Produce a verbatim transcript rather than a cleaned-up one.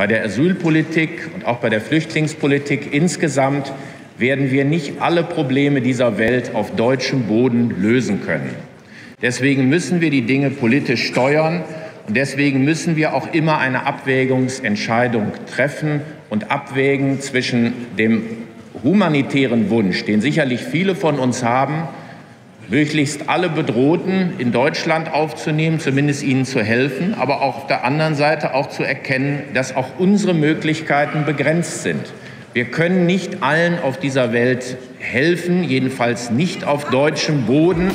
Bei der Asylpolitik und auch bei der Flüchtlingspolitik insgesamt werden wir nicht alle Probleme dieser Welt auf deutschem Boden lösen können. Deswegen müssen wir die Dinge politisch steuern und deswegen müssen wir auch immer eine Abwägungsentscheidung treffen und abwägen zwischen dem humanitären Wunsch, den sicherlich viele von uns haben, möglichst alle Bedrohten in Deutschland aufzunehmen, zumindest ihnen zu helfen, aber auch auf der anderen Seite auch zu erkennen, dass auch unsere Möglichkeiten begrenzt sind. Wir können nicht allen auf dieser Welt helfen, jedenfalls nicht auf deutschem Boden.